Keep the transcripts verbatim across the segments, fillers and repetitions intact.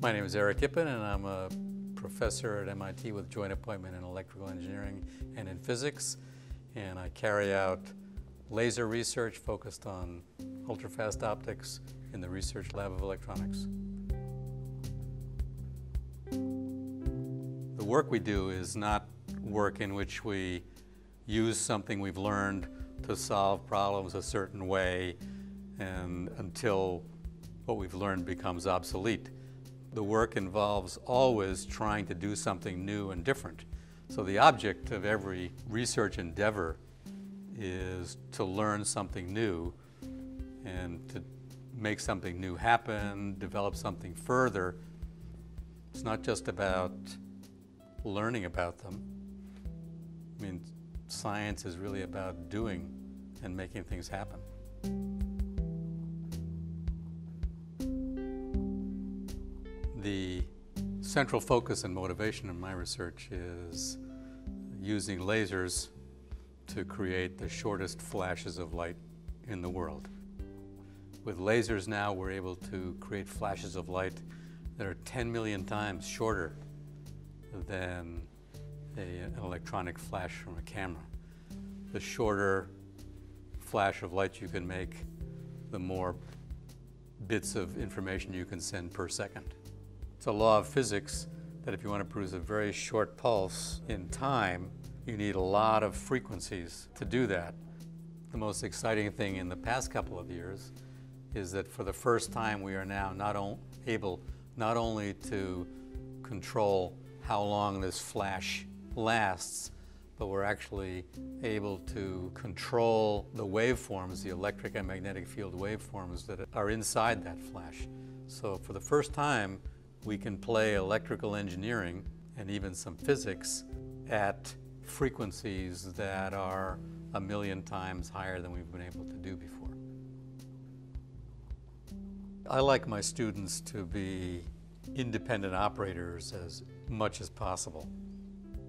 My name is Erich Ippen, and I'm a professor at M I T with joint appointment in electrical engineering and in physics. And I carry out laser research focused on ultrafast optics in the research lab of electronics. The work we do is not work in which we use something we've learned to solve problems a certain way and until what we've learned becomes obsolete. The work involves always trying to do something new and different. So the object of every research endeavor is to learn something new and to make something new happen, develop something further. It's not just about learning about them. I mean, science is really about doing and making things happen. The central focus and motivation in my research is using lasers to create the shortest flashes of light in the world. With lasers now, we're able to create flashes of light that are ten million times shorter than a, an electronic flash from a camera. The shorter flash of light you can make, the more bits of information you can send per second. It's a law of physics that if you want to produce a very short pulse in time, you need a lot of frequencies to do that. The most exciting thing in the past couple of years is that for the first time we are now not able not only to control how long this flash lasts, but we're actually able to control the waveforms, the electric and magnetic field waveforms that are inside that flash. So for the first time, we can play electrical engineering and even some physics at frequencies that are a million times higher than we've been able to do before. I like my students to be independent operators as much as possible.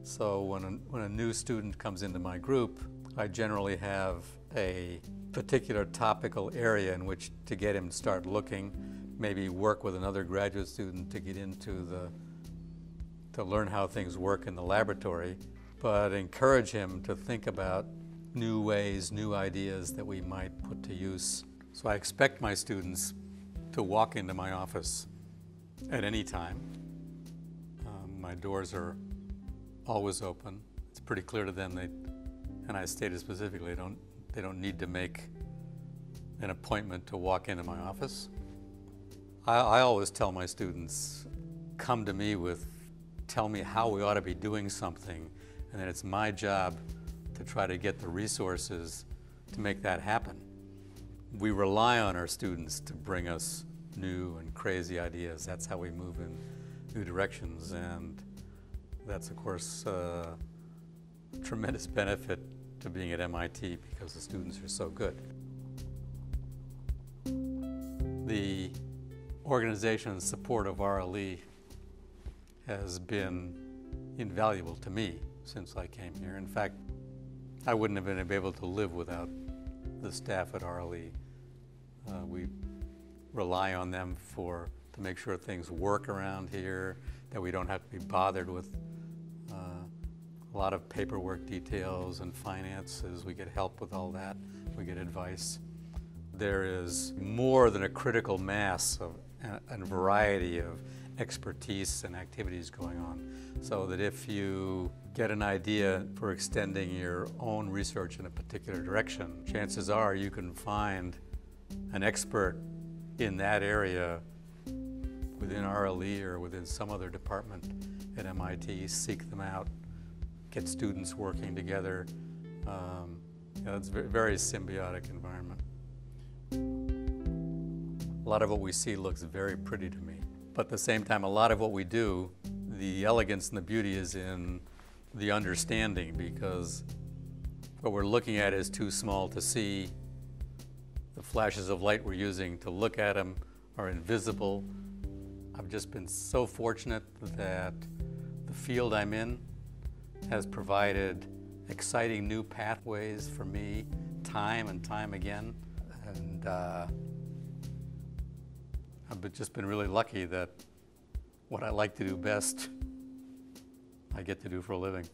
So when a, when a new student comes into my group, I generally have a particular topical area in which to get him to start looking, maybe work with another graduate student to get into the, to learn how things work in the laboratory, but encourage him to think about new ways, new ideas that we might put to use. So I expect my students to walk into my office at any time. Um, my doors are always open. It's pretty clear to them, they, and I stated specifically, don't, they don't need to make an appointment to walk into my office. I always tell my students, come to me with, tell me how we ought to be doing something, and then it's my job to try to get the resources to make that happen. We rely on our students to bring us new and crazy ideas. That's how we move in new directions, and that's, of course, uh, a tremendous benefit to being at M I T because the students are so good. The organization and support of R L E has been invaluable to me since I came here. In fact, I wouldn't have been able to live without the staff at R L E. Uh, we rely on them for to make sure things work around here, that we don't have to be bothered with uh, a lot of paperwork details and finances. We get help with all that. We get advice. There is more than a critical mass of and a variety of expertise and activities going on, so that if you get an idea for extending your own research in a particular direction, chances are you can find an expert in that area within R L E or within some other department at M I T, seek them out, get students working together. Um, you know, it's a very symbiotic environment. A lot of what we see looks very pretty to me. But at the same time, a lot of what we do, the elegance and the beauty is in the understanding, because what we're looking at is too small to see. The flashes of light we're using to look at them are invisible. I've just been so fortunate that the field I'm in has provided exciting new pathways for me time and time again. And, uh, I've just been really lucky that what I like to do best, I get to do for a living.